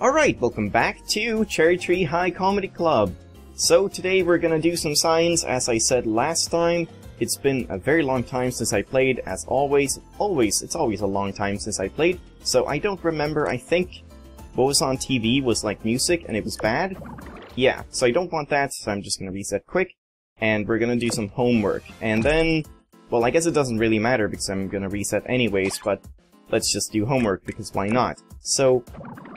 Alright, welcome back to Cherry Tree High Comedy Club. So today we're gonna do some signs, as I said last time. It's been a very long time since I played, as always, it's always a long time since I played, so I don't remember. I think what was on TV was like music and it was bad. Yeah, so I don't want that, so I'm just gonna reset quick, and we're gonna do some homework, and then, well, I guess it doesn't really matter because I'm gonna reset anyways, but let's just do homework, because why not? So,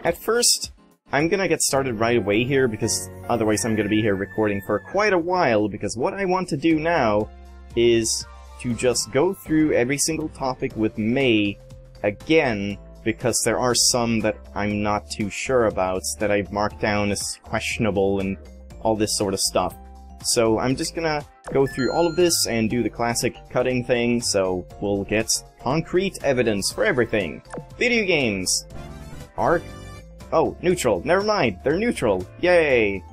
at first, I'm gonna get started right away here, because otherwise I'm gonna be here recording for quite a while, because what I want to do now is to just go through every single topic with May again, because there are some that I'm not too sure about, that I've marked down as questionable and all this sort of stuff. So I'm just gonna go through all of this and do the classic cutting thing, so we'll get concrete evidence for everything. Video games! Are... oh, neutral. Never mind, they're neutral. Yay!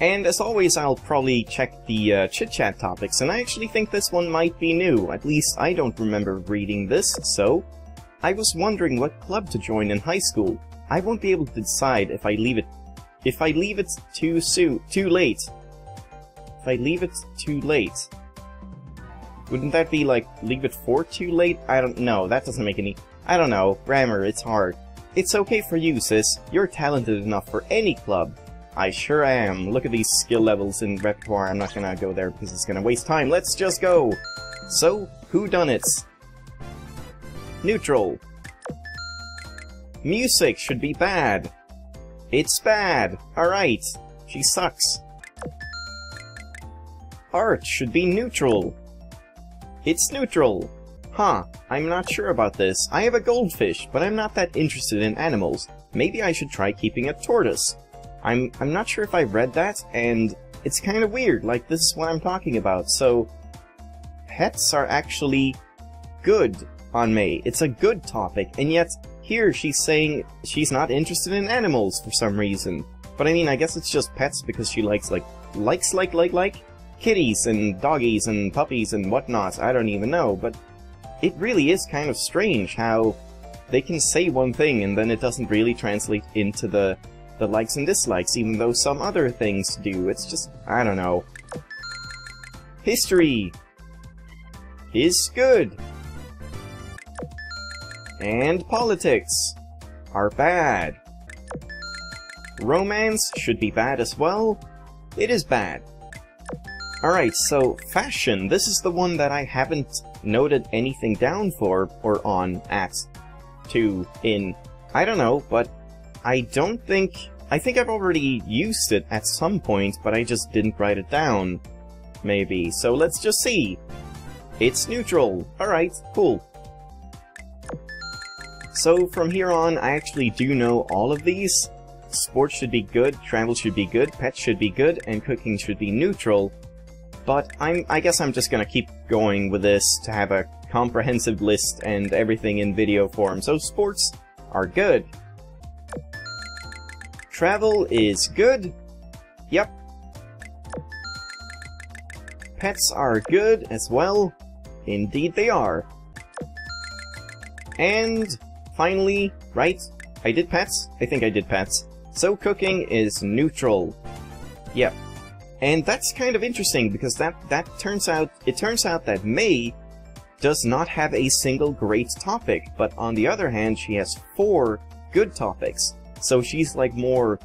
And as always, I'll probably check the chit-chat topics, and I actually think this one might be new. At least I don't remember reading this, so... I was wondering what club to join in high school. I won't be able to decide if I leave it... If I leave it too late. Wouldn't that be like, leave it for too late? I don't know, that doesn't make any... I don't know, grammar, it's hard. It's okay for you, sis. You're talented enough for any club. I sure am. Look at these skill levels in repertoire. I'm not gonna go there because it's gonna waste time. Let's just go! So, whodunits? Neutral. Music should be bad. It's bad. Alright. She sucks. Art should be neutral. It's neutral. Huh, I'm not sure about this. I have a goldfish, but I'm not that interested in animals. Maybe I should try keeping a tortoise. I'm not sure if I read that, and it's kind of weird, like this is what I'm talking about. So, pets are actually good on May. It's a good topic, and yet here she's saying she's not interested in animals for some reason. But I mean, I guess it's just pets because she likes like kitties and doggies and puppies and whatnot. I don't even know, but it really is kind of strange how they can say one thing and then it doesn't really translate into the likes and dislikes, even though some other things do. It's just, I don't know. History is good. And politics are bad. Romance should be bad as well. It is bad. Alright, so fashion. This is the one that I haven't noted anything down for, or on, at, to, in. I don't know, but I don't think... I think I've already used it at some point, but I just didn't write it down. Maybe. So let's just see. It's neutral. Alright, cool. So from here on, I actually do know all of these. Sports should be good, travel should be good, pets should be good, and cooking should be neutral. But I guess I'm just gonna keep going with this to have a comprehensive list and everything in video form. So sports are good. Travel is good. Yep. Pets are good as well. Indeed they are. And finally, right? I did pets? I think I did pets. So cooking is neutral. Yep. And that's kind of interesting, because it turns out that May does not have a single great topic, but on the other hand, she has 4 good topics. So she's like more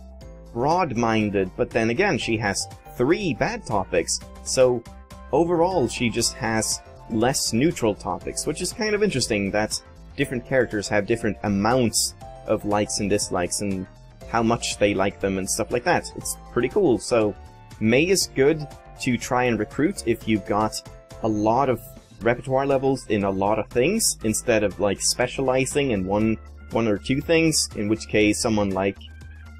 broad-minded, but then again, she has 3 bad topics. So overall, she just has less neutral topics, which is kind of interesting that different characters have different amounts of likes and dislikes and how much they like them and stuff like that. It's pretty cool, so... May is good to try and recruit if you've got a lot of repertoire levels in a lot of things, instead of like specializing in one or two things, in which case someone like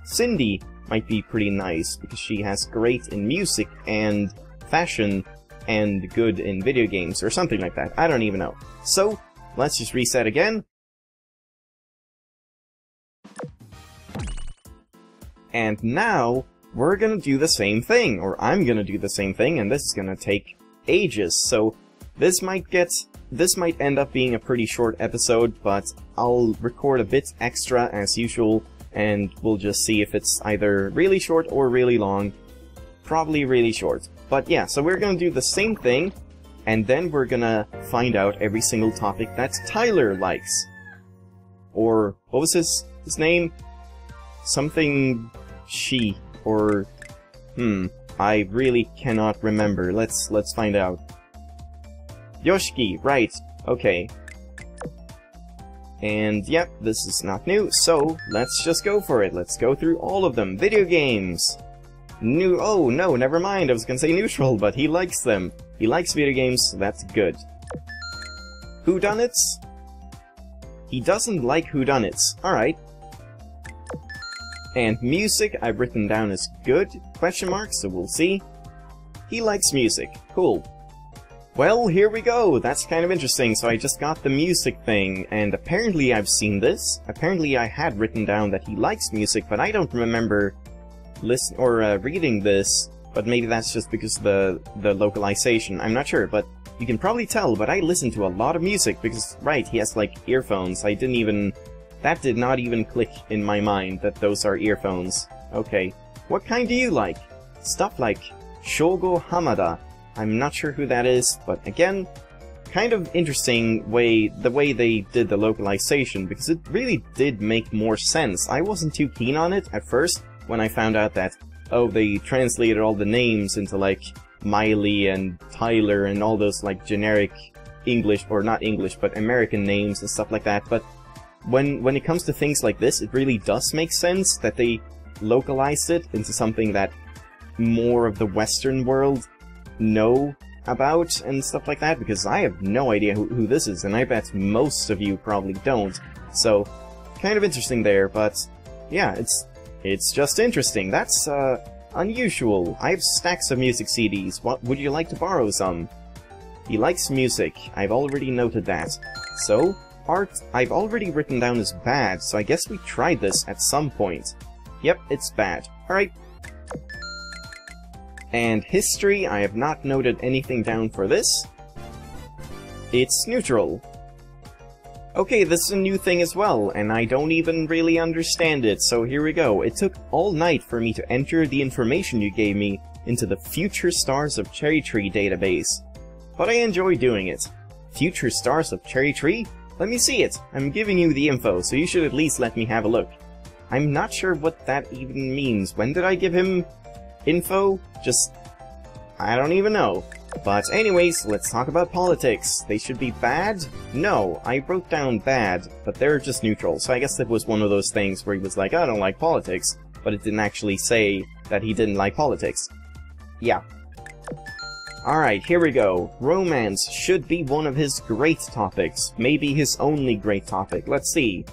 Cindy might be pretty nice, because she has great in music and fashion and good in video games, or something like that. I don't even know. So, let's just reset again. And now... we're gonna do the same thing, or I'm gonna do the same thing, and this is gonna take ages, so this might end up being a pretty short episode, but I'll record a bit extra as usual and we'll just see if it's either really short or really long. Probably really short. But yeah, so we're gonna do the same thing, and then we're gonna find out every single topic that Tyler likes. Or, what was his name? Something... she, or... I really cannot remember. Let's find out. Yoshiki, right, okay. And yep, this is not new, so let's just go for it. Let's go through all of them. Video games! New. Oh, no, never mind, I was gonna say neutral, but he likes them. He likes video games, so that's good. Whodunits? He doesn't like whodunits. Alright. And music, I've written down as good, question mark, so we'll see. He likes music. Cool. Well, here we go! That's kind of interesting, so I just got the music thing, and apparently I've seen this. Apparently I had written down that he likes music, but I don't remember... reading this, but maybe that's just because of the localization. I'm not sure, but you can probably tell, but I listen to a lot of music because, right, he has, like, earphones. I didn't even... That did not even click in my mind that those are earphones. Okay. What kind do you like? Stuff like Shogo Hamada. I'm not sure who that is, but again, kind of interesting the way they did the localization, because it really did make more sense. I wasn't too keen on it at first, when I found out that, oh, they translated all the names into, like, Miley and Tyler and all those, like, generic English, or not English, but American names and stuff like that. But when it comes to things like this, it really does make sense that they localized it into something that more of the Western world know about and stuff like that, because I have no idea who this is, and I bet most of you probably don't. So, kind of interesting there, but yeah, it's just interesting. That's, unusual. I have stacks of music CDs. What, would you like to borrow some? He likes music. I've already noted that. So, art, I've already written down as bad, so I guess we tried this at some point. Yep, it's bad. Alright. And history, I have not noted anything down for this. It's neutral. Okay, this is a new thing as well, and I don't even really understand it, so here we go. It took all night for me to enter the information you gave me into the Future Stars of Cherry Tree database. But I enjoy doing it. Future Stars of Cherry Tree? Let me see it! I'm giving you the info, so you should at least let me have a look. I'm not sure what that even means. When did I give him... info? Just... I don't even know. But anyways, let's talk about politics. They should be bad? No, I wrote down bad, but they're just neutral, so I guess it was one of those things where he was like, I don't like politics, but it didn't actually say that he didn't like politics. Yeah. Alright, here we go. Romance should be one of his great topics, maybe his only great topic. Let's see.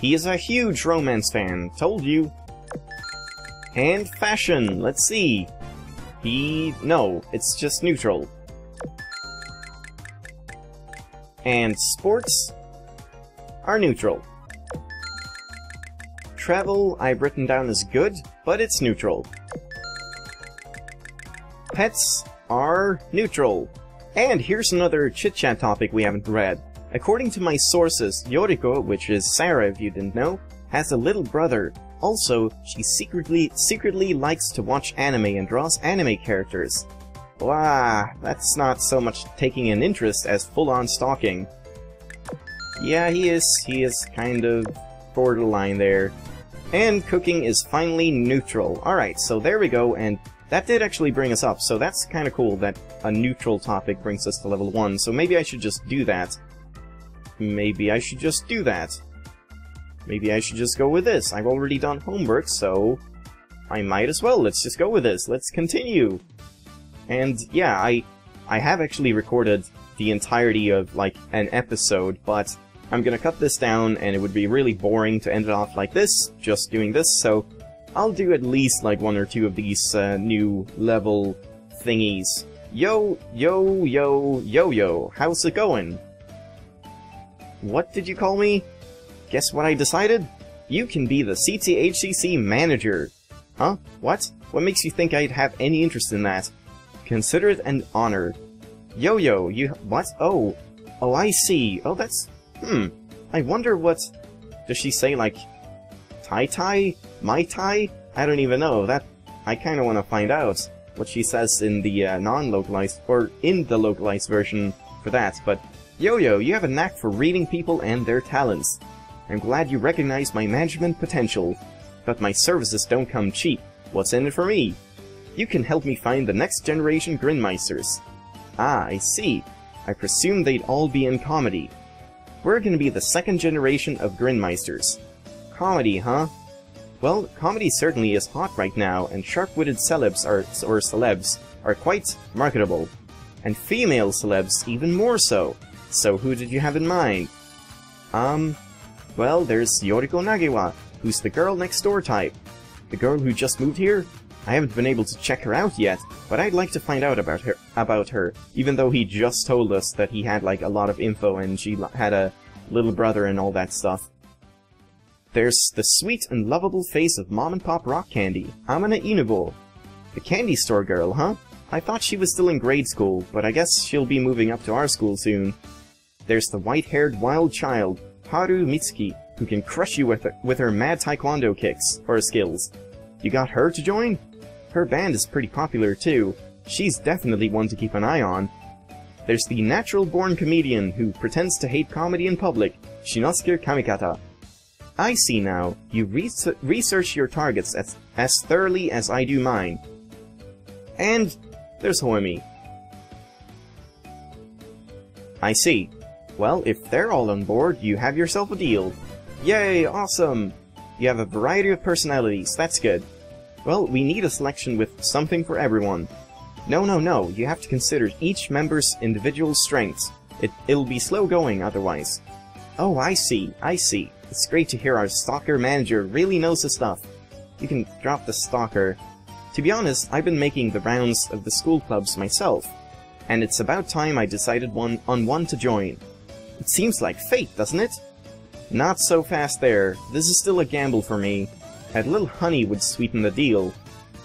He is a huge romance fan, told you. And fashion, let's see. No, it's just neutral. And sports are neutral. Travel, I've written down as good, but it's neutral. Pets are neutral. And here's another chit-chat topic we haven't read. According to my sources, Yoriko, which is Sarah if you didn't know, has a little brother. Also, she secretly likes to watch anime and draws anime characters. Wow, that's not so much taking an interest as full-on stalking. Yeah, he is kind of borderline there. And cooking is finally neutral. Alright, so there we go, and that did actually bring us up, so that's kind of cool that a neutral topic brings us to level 1, so maybe I should just do that. Maybe I should just do that. Maybe I should just go with this. I've already done homework, so I might as well. Let's just go with this. Let's continue. And yeah, I have actually recorded the entirety of, like, an episode, but I'm gonna cut this down, and it would be really boring to end it off like this, just doing this, so I'll do at least, like, one or two of these new level thingies. Yo, how's it going? What did you call me? Guess what I decided? You can be the CTHCC manager. Huh? What? What makes you think I'd have any interest in that? Consider it an honor. Yo-yo, you... What? Oh. Oh, I see. Oh, that's... I wonder what... Does she say, like, Tai-Tai? Mai-Tai? I don't even know. That I kind of want to find out what she says in the non-localized, or in the localized version for that, but Yo-Yo, you have a knack for reading people and their talents. I'm glad you recognize my management potential, but my services don't come cheap. What's in it for me? You can help me find the next generation Grinmeisters. Ah, I see. I presume they'd all be in comedy. We're gonna be the second generation of Grinmeisters. Comedy, huh? Well, comedy certainly is hot right now, and sharp-witted celebs are quite marketable. And female celebs even more so. So who did you have in mind? Well, there's Yoriko Nagawa, who's the girl next door type. The girl who just moved here? I haven't been able to check her out yet, but I'd like to find out about her, even though he just told us that he had like a lot of info and she had a little brother and all that stuff. There's the sweet and lovable face of mom-and-pop rock candy, Amina Inubo. The candy store girl, huh? I thought she was still in grade school, but I guess she'll be moving up to our school soon. There's the white-haired wild child, Haru Mitsuki, who can crush you with her mad taekwondo kicks, or skills. You got her to join? Her band is pretty popular too. She's definitely one to keep an eye on. There's the natural-born comedian who pretends to hate comedy in public, Shinosuke Kamikata. I see now. You research your targets as thoroughly as I do mine. And there's Hoimi. I see. Well, if they're all on board, you have yourself a deal. Yay, awesome! You have a variety of personalities, that's good. Well, we need a selection with something for everyone. No, you have to consider each member's individual strengths. It'll be slow going otherwise. Oh, I see. It's great to hear our stalker manager really knows his stuff. You can drop the stalker. To be honest, I've been making the rounds of the school clubs myself, and it's about time I decided on one to join. It seems like fate, doesn't it? Not so fast there. This is still a gamble for me. A little honey would sweeten the deal.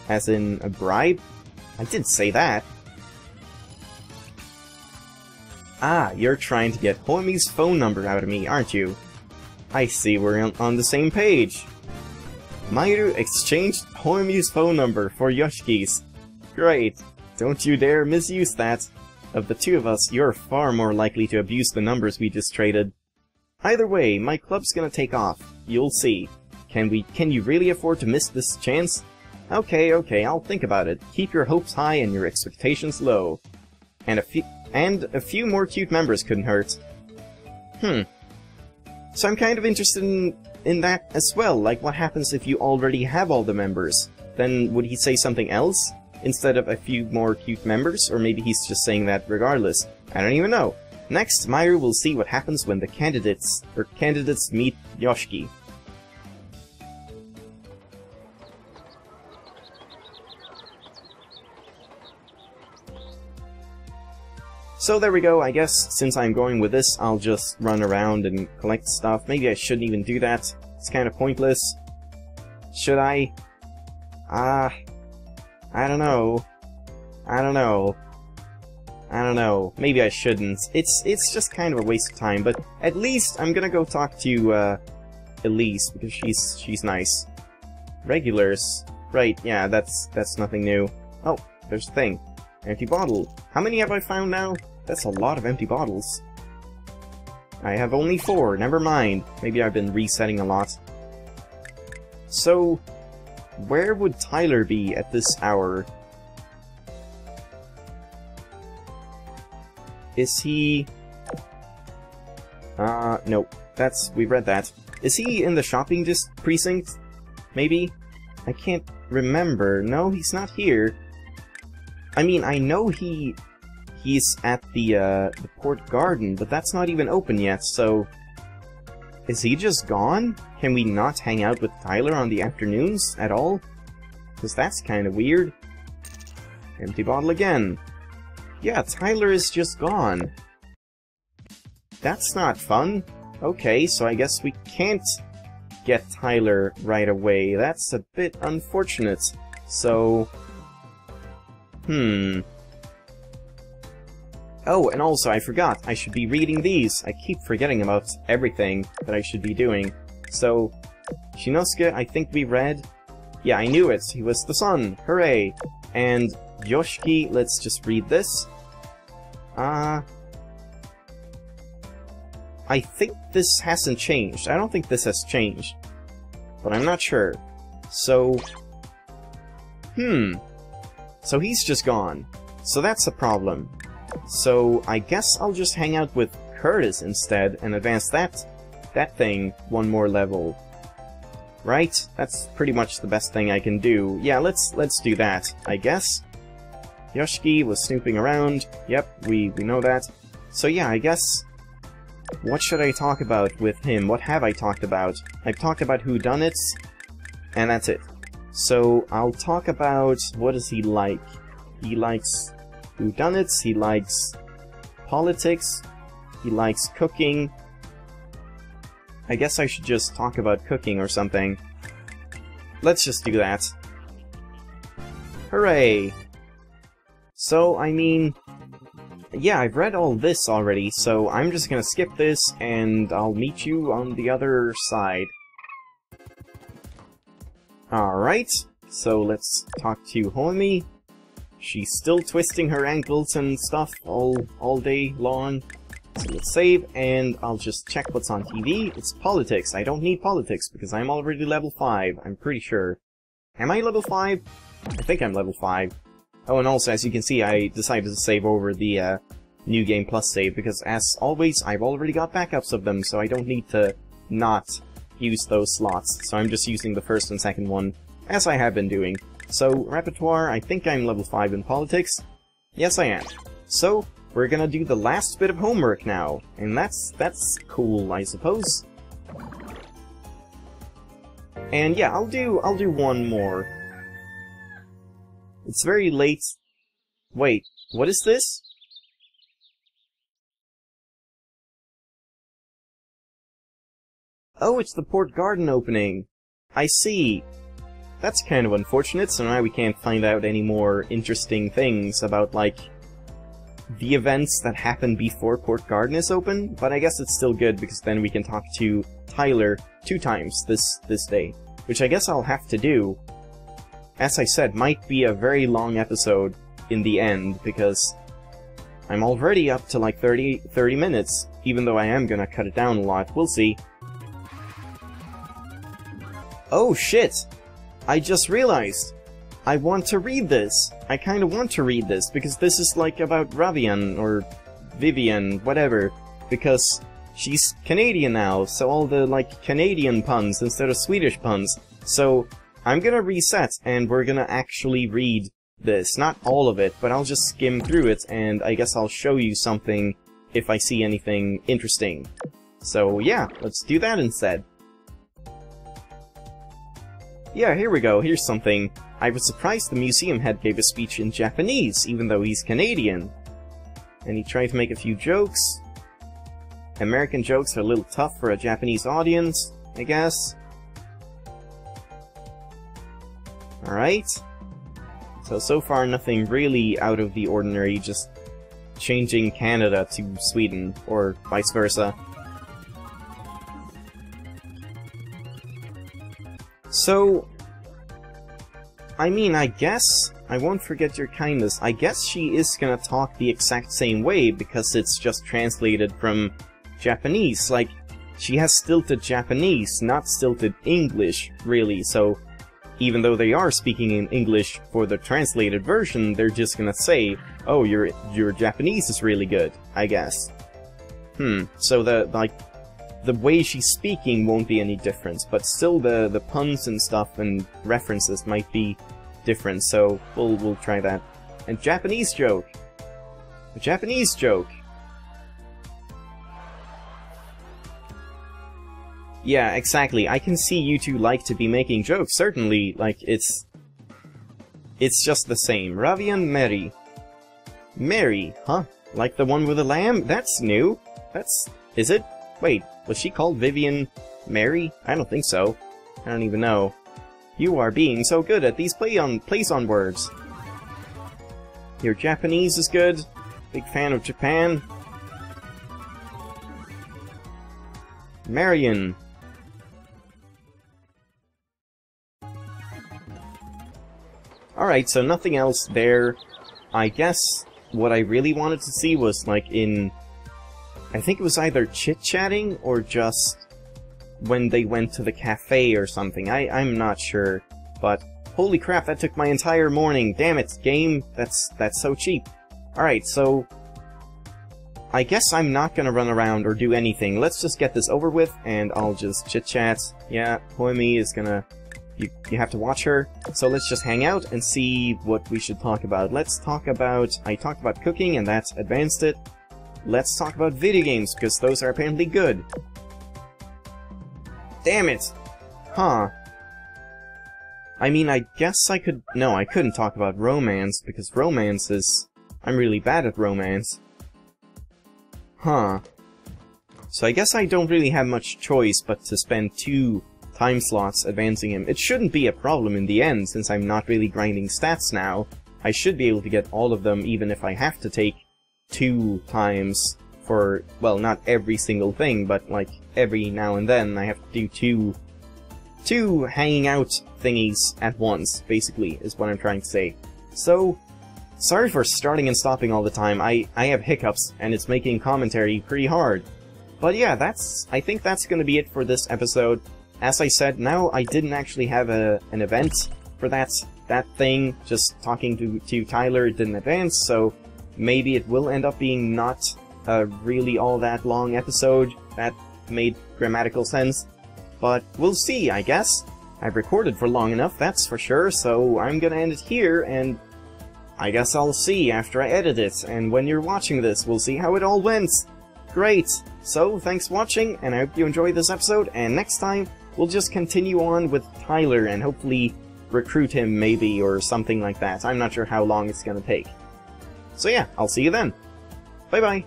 As in, a bribe? I did say that. Ah, you're trying to get Hoimi's phone number out of me, aren't you? I see we're on the same page. Mayu exchanged Hoimi's phone number for Yoshiki's. Great. Don't you dare misuse that. Of the two of us, you're far more likely to abuse the numbers we just traded. Either way, my club's gonna take off. You'll see. Can you really afford to miss this chance? Okay, I'll think about it. Keep your hopes high and your expectations low. And a few more cute members couldn't hurt. So I'm kind of interested in that as well, like what happens if you already have all the members? Then would he say something else instead of a few more cute members? Or maybe he's just saying that regardless. I don't even know. Next, Mayu will see what happens when the candidates meet Yoshiki. So there we go. I guess since I'm going with this, I'll just run around and collect stuff. Maybe I shouldn't even do that. It's kind of pointless. Should I? I don't know. Maybe I shouldn't. It's just kind of a waste of time, but at least I'm gonna go talk to Elise, because she's nice. Regulars. Right, yeah, that's nothing new. Oh, there's a thing. Empty bottle. How many have I found now? That's a lot of empty bottles. I have only 4, never mind. Maybe I've been resetting a lot. So, where would Tyler be at this hour? Is he... no. We read that. Is he in the shopping precinct? Maybe? I can't remember. No, he's not here. I mean, I know he's at the Port Garden, but that's not even open yet, so... Is he just gone? Can we not hang out with Tyler on the afternoons at all? Because that's kind of weird. Empty bottle again. Yeah, Tyler is just gone. That's not fun. Okay, so I guess we can't get Tyler right away. That's a bit unfortunate. So... Oh, and also I forgot, I should be reading these. I keep forgetting about everything that I should be doing. So, Shinosuke, I think we read? Yeah, I knew it. He was the son. Hooray. And Yoshiki, let's just read this. I think this hasn't changed. I don't think this has changed. But I'm not sure. So... So he's just gone. So that's a problem. So I guess I'll just hang out with Curtis instead and advance that thing one more level. Right? That's pretty much the best thing I can do. Yeah, let's do that, I guess. Yoshiki was snooping around. Yep, we know that. So yeah, I guess... What should I talk about with him? What have I talked about? I've talked about whodunits, and that's it. So I'll talk about... What does he like? He likes whodunits, he likes politics, he likes cooking. I guess I should just talk about cooking or something. Let's just do that. Hooray! So, I mean... Yeah, I've read all this already, so I'm just gonna skip this, and I'll meet you on the other side. Alright, so let's talk to Hoimi. She's still twisting her ankles and stuff all day long. So let's save, and I'll just check what's on TV. It's politics. I don't need politics, because I'm already level 5, I'm pretty sure. Am I level 5? I think I'm level 5. Oh, and also, as you can see, I decided to save over the New Game Plus save, because as always, I've already got backups of them, so I don't need to not use those slots. So I'm just using the first and second one, as I have been doing. So, repertoire, I think I'm level 5 in politics. Yes, I am. So, we're gonna do the last bit of homework now, and that's cool, I suppose. And yeah, I'll do one more. It's very late. Wait, what is this? Oh, it's the Port Garden opening. I see. That's kind of unfortunate, so now we can't find out any more interesting things about, like, the events that happen before Port Garden is open, but I guess it's still good because then we can talk to Tyler 2 times this day, which I guess I'll have to do. As I said, might be a very long episode in the end, because I'm already up to like 30 minutes, even though I am gonna cut it down a lot, we'll see. Oh shit! I just realized! I want to read this! I kinda want to read this, because this is like about Ravian, or Vivian, whatever, because she's Canadian now, so all the like Canadian puns instead of Swedish puns, so... I'm gonna reset, and we're gonna actually read this. Not all of it, but I'll just skim through it, and I guess I'll show you something if I see anything interesting. So yeah, let's do that instead. Yeah, here we go, here's something. I was surprised the museum head gave a speech in Japanese, even though he's Canadian. And he tried to make a few jokes. American jokes are a little tough for a Japanese audience, I guess. Alright, so far nothing really out of the ordinary, just changing Canada to Sweden, or vice versa. So, I mean, I guess, I won't forget your kindness, I guess she is gonna talk the exact same way, because it's just translated from Japanese, like, she has stilted Japanese, not stilted English, really, so... Even though they are speaking in English for the translated version, they're just gonna say, oh, your Japanese is really good, I guess. So the way she's speaking won't be any different, but still the puns and stuff and references might be different, so we'll try that. And Japanese joke! A Japanese joke! Yeah, exactly. I can see you two like to be making jokes, certainly. Like, it's just the same. Ravian Mary. Mary, huh? Like the one with a lamb? That's new. Is it? Wait, was she called Vivian Mary? I don't think so. I don't even know. You are being so good at these plays on words. Your Japanese is good. Big fan of Japan. Marion. Alright, so nothing else there. I guess what I really wanted to see was, like, in... I think it was either chit-chatting or just when they went to the cafe or something. I'm not sure, but... Holy crap, that took my entire morning! Damn it, game! That's so cheap! Alright, so... I guess I'm not gonna run around or do anything. Let's just get this over with, and I'll just chit-chat. Yeah, Hoimi is gonna... You have to watch her. So let's just hang out and see what we should talk about. Let's talk about... I talked about cooking, and that's advanced it. Let's talk about video games, because those are apparently good. Damn it! Huh. I mean, I guess I could... No, I couldn't talk about romance, because romance is... I'm really bad at romance. Huh. So I guess I don't really have much choice but to spend 2 time slots advancing him. It shouldn't be a problem in the end, since I'm not really grinding stats now. I should be able to get all of them, even if I have to take 2 times for... Well, not every single thing, but, like, every now and then I have to do 2 hanging out thingies at once, basically, is what I'm trying to say. So, sorry for starting and stopping all the time. I have hiccups, and it's making commentary pretty hard. But yeah, I think that's gonna be it for this episode. As I said, now I didn't actually have an event for that thing. Just talking to Tyler didn't advance, so maybe it will end up being not a really all that long episode. That made grammatical sense. But we'll see, I guess. I've recorded for long enough, that's for sure, so I'm gonna end it here, and I guess I'll see after I edit it, and when you're watching this, we'll see how it all went. Great! So, thanks for watching, and I hope you enjoyed this episode, and next time, we'll just continue on with Tyler and hopefully recruit him, maybe, or something like that. I'm not sure how long it's gonna take. So yeah, I'll see you then. Bye-bye!